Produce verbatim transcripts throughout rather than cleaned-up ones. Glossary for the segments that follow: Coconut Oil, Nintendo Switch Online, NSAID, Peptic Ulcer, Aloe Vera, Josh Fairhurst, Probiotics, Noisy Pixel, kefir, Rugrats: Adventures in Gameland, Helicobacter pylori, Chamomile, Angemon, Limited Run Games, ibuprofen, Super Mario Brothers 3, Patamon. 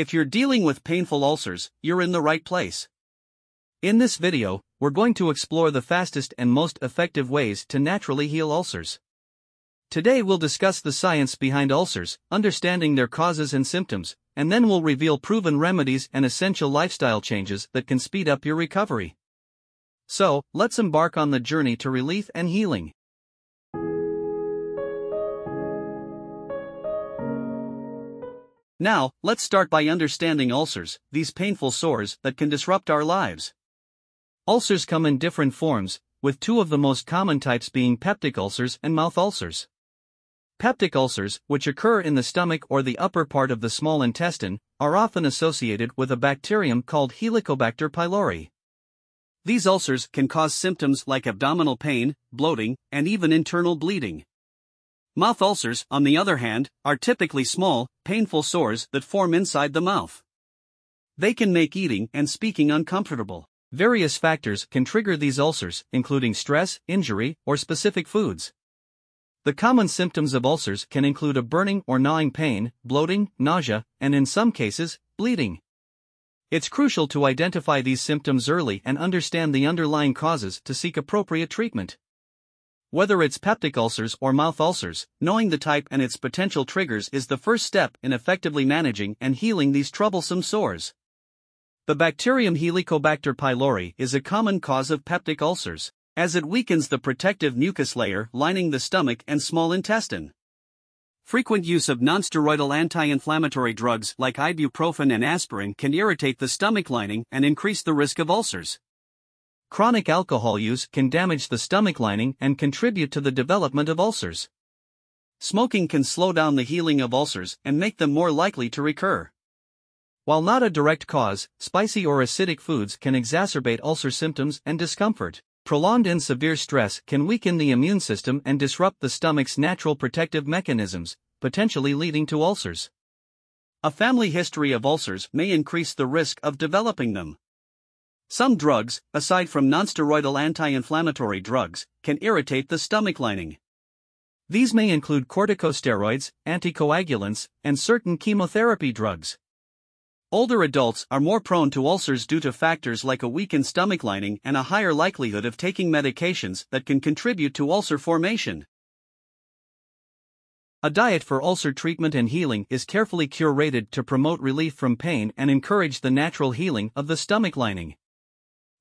If you're dealing with painful ulcers, you're in the right place. In this video, we're going to explore the fastest and most effective ways to naturally heal ulcers. Today we'll discuss the science behind ulcers, understanding their causes and symptoms, and then we'll reveal proven remedies and essential lifestyle changes that can speed up your recovery. So, let's embark on the journey to relief and healing. Now, let's start by understanding ulcers, these painful sores that can disrupt our lives. Ulcers come in different forms, with two of the most common types being peptic ulcers and mouth ulcers. Peptic ulcers, which occur in the stomach or the upper part of the small intestine, are often associated with a bacterium called Helicobacter pylori. These ulcers can cause symptoms like abdominal pain, bloating, and even internal bleeding. Mouth ulcers, on the other hand, are typically small, painful sores that form inside the mouth. They can make eating and speaking uncomfortable. Various factors can trigger these ulcers, including stress, injury, or specific foods. The common symptoms of ulcers can include a burning or gnawing pain, bloating, nausea, and in some cases, bleeding. It's crucial to identify these symptoms early and understand the underlying causes to seek appropriate treatment. Whether it's peptic ulcers or mouth ulcers, knowing the type and its potential triggers is the first step in effectively managing and healing these troublesome sores. The bacterium Helicobacter pylori is a common cause of peptic ulcers, as it weakens the protective mucus layer lining the stomach and small intestine. Frequent use of nonsteroidal anti-inflammatory drugs like ibuprofen and aspirin can irritate the stomach lining and increase the risk of ulcers. Chronic alcohol use can damage the stomach lining and contribute to the development of ulcers. Smoking can slow down the healing of ulcers and make them more likely to recur. While not a direct cause, spicy or acidic foods can exacerbate ulcer symptoms and discomfort. Prolonged and severe stress can weaken the immune system and disrupt the stomach's natural protective mechanisms, potentially leading to ulcers. A family history of ulcers may increase the risk of developing them. Some drugs, aside from nonsteroidal anti-inflammatory drugs, can irritate the stomach lining. These may include corticosteroids, anticoagulants, and certain chemotherapy drugs. Older adults are more prone to ulcers due to factors like a weakened stomach lining and a higher likelihood of taking medications that can contribute to ulcer formation. A diet for ulcer treatment and healing is carefully curated to promote relief from pain and encourage the natural healing of the stomach lining.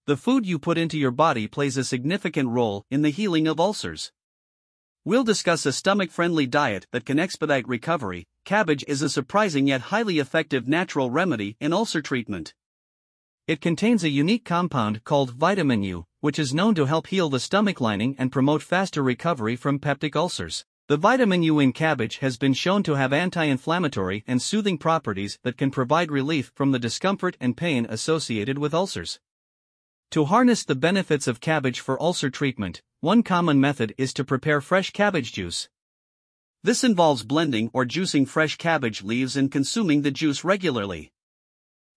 The food you put into your body plays a significant role in the healing of ulcers. We'll discuss a stomach-friendly diet that can expedite recovery. Cabbage is a surprising yet highly effective natural remedy in ulcer treatment. It contains a unique compound called vitamin U, which is known to help heal the stomach lining and promote faster recovery from peptic ulcers. The vitamin U in cabbage has been shown to have anti-inflammatory and soothing properties that can provide relief from the discomfort and pain associated with ulcers. To harness the benefits of cabbage for ulcer treatment, one common method is to prepare fresh cabbage juice. This involves blending or juicing fresh cabbage leaves and consuming the juice regularly.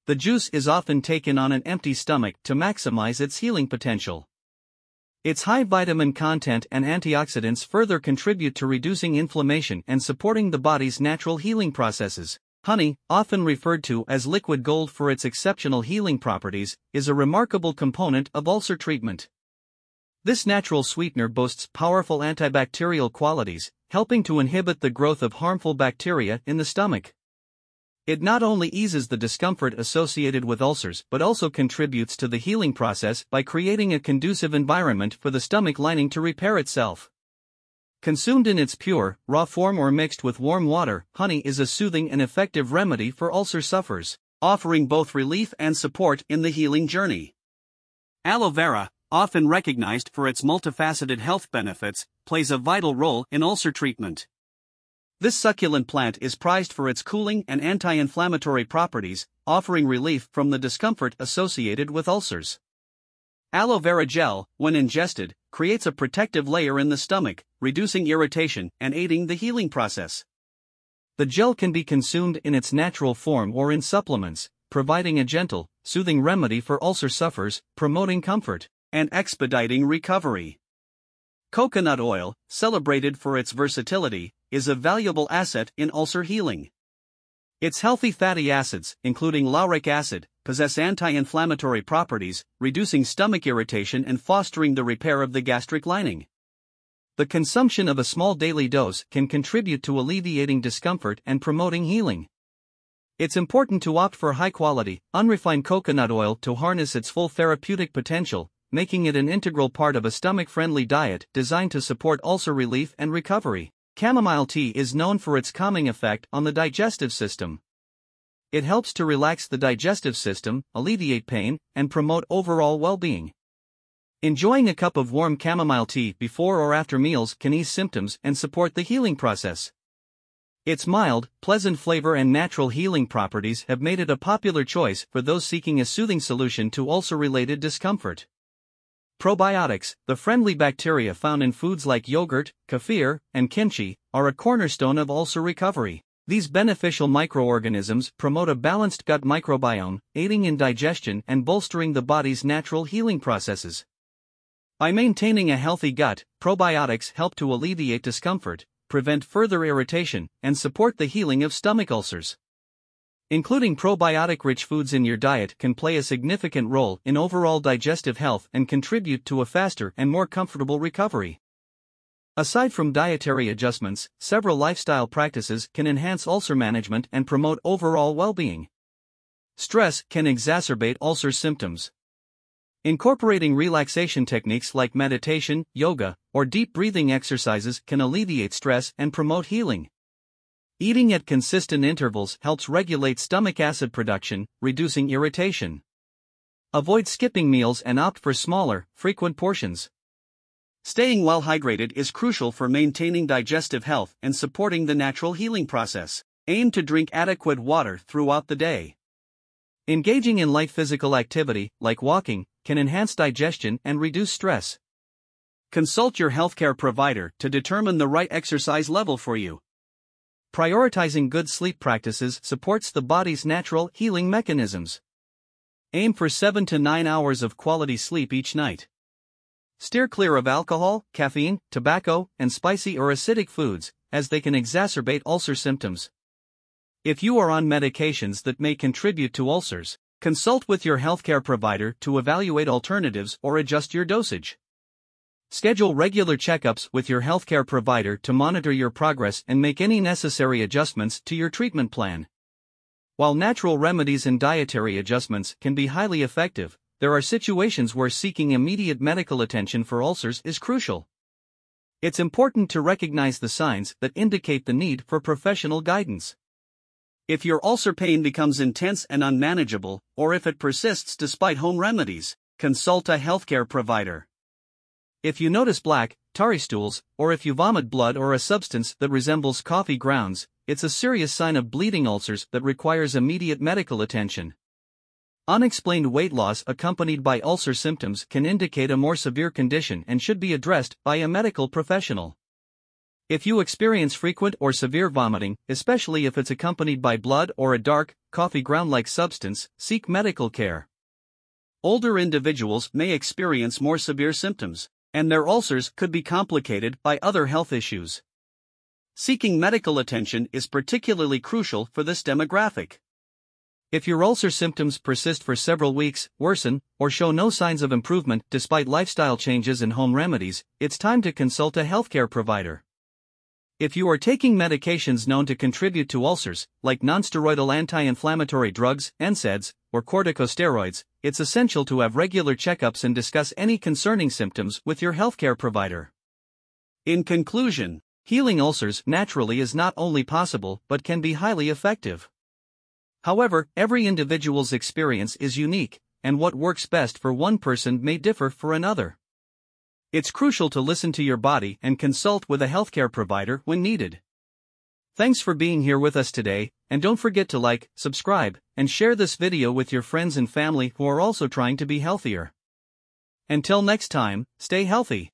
The juice is often taken on an empty stomach to maximize its healing potential. Its high vitamin content and antioxidants further contribute to reducing inflammation and supporting the body's natural healing processes. Honey, often referred to as liquid gold for its exceptional healing properties, is a remarkable component of ulcer treatment. This natural sweetener boasts powerful antibacterial qualities, helping to inhibit the growth of harmful bacteria in the stomach. It not only eases the discomfort associated with ulcers but also contributes to the healing process by creating a conducive environment for the stomach lining to repair itself. Consumed in its pure, raw form or mixed with warm water, honey is a soothing and effective remedy for ulcer sufferers, offering both relief and support in the healing journey. Aloe vera, often recognized for its multifaceted health benefits, plays a vital role in ulcer treatment. This succulent plant is prized for its cooling and anti-inflammatory properties, offering relief from the discomfort associated with ulcers. Aloe vera gel, when ingested, creates a protective layer in the stomach, reducing irritation and aiding the healing process. The gel can be consumed in its natural form or in supplements, providing a gentle, soothing remedy for ulcer sufferers, promoting comfort and expediting recovery. Coconut oil, celebrated for its versatility, is a valuable asset in ulcer healing. Its healthy fatty acids, including lauric acid, possess anti-inflammatory properties, reducing stomach irritation and fostering the repair of the gastric lining. The consumption of a small daily dose can contribute to alleviating discomfort and promoting healing. It's important to opt for high-quality, unrefined coconut oil to harness its full therapeutic potential, making it an integral part of a stomach-friendly diet designed to support ulcer relief and recovery. Chamomile tea is known for its calming effect on the digestive system. It helps to relax the digestive system, alleviate pain, and promote overall well-being. Enjoying a cup of warm chamomile tea before or after meals can ease symptoms and support the healing process. Its mild, pleasant flavor and natural healing properties have made it a popular choice for those seeking a soothing solution to ulcer-related discomfort. Probiotics, the friendly bacteria found in foods like yogurt, kefir, and kimchi, are a cornerstone of ulcer recovery. These beneficial microorganisms promote a balanced gut microbiome, aiding in digestion and bolstering the body's natural healing processes. By maintaining a healthy gut, probiotics help to alleviate discomfort, prevent further irritation, and support the healing of stomach ulcers. Including probiotic-rich foods in your diet can play a significant role in overall digestive health and contribute to a faster and more comfortable recovery. Aside from dietary adjustments, several lifestyle practices can enhance ulcer management and promote overall well-being. Stress can exacerbate ulcer symptoms. Incorporating relaxation techniques like meditation, yoga, or deep breathing exercises can alleviate stress and promote healing. Eating at consistent intervals helps regulate stomach acid production, reducing irritation. Avoid skipping meals and opt for smaller, frequent portions. Staying well hydrated is crucial for maintaining digestive health and supporting the natural healing process. Aim to drink adequate water throughout the day. Engaging in light physical activity, like walking, can enhance digestion and reduce stress. Consult your healthcare provider to determine the right exercise level for you. Prioritizing good sleep practices supports the body's natural healing mechanisms. Aim for seven to nine hours of quality sleep each night. Steer clear of alcohol, caffeine, tobacco, and spicy or acidic foods, as they can exacerbate ulcer symptoms. If you are on medications that may contribute to ulcers, consult with your healthcare provider to evaluate alternatives or adjust your dosage. Schedule regular checkups with your healthcare provider to monitor your progress and make any necessary adjustments to your treatment plan. While natural remedies and dietary adjustments can be highly effective, there are situations where seeking immediate medical attention for ulcers is crucial. It's important to recognize the signs that indicate the need for professional guidance. If your ulcer pain becomes intense and unmanageable, or if it persists despite home remedies, consult a healthcare provider. If you notice black, tarry stools, or if you vomit blood or a substance that resembles coffee grounds, it's a serious sign of bleeding ulcers that requires immediate medical attention. Unexplained weight loss accompanied by ulcer symptoms can indicate a more severe condition and should be addressed by a medical professional. If you experience frequent or severe vomiting, especially if it's accompanied by blood or a dark, coffee ground-like substance, seek medical care. Older individuals may experience more severe symptoms, and their ulcers could be complicated by other health issues. Seeking medical attention is particularly crucial for this demographic. If your ulcer symptoms persist for several weeks, worsen, or show no signs of improvement despite lifestyle changes and home remedies, it's time to consult a healthcare provider. If you are taking medications known to contribute to ulcers, like nonsteroidal anti-inflammatory drugs, N SAIDs, or corticosteroids, it's essential to have regular checkups and discuss any concerning symptoms with your healthcare provider. In conclusion, healing ulcers naturally is not only possible but can be highly effective. However, every individual's experience is unique, and what works best for one person may differ for another. It's crucial to listen to your body and consult with a healthcare provider when needed. Thanks for being here with us today, and don't forget to like, subscribe, and share this video with your friends and family who are also trying to be healthier. Until next time, stay healthy.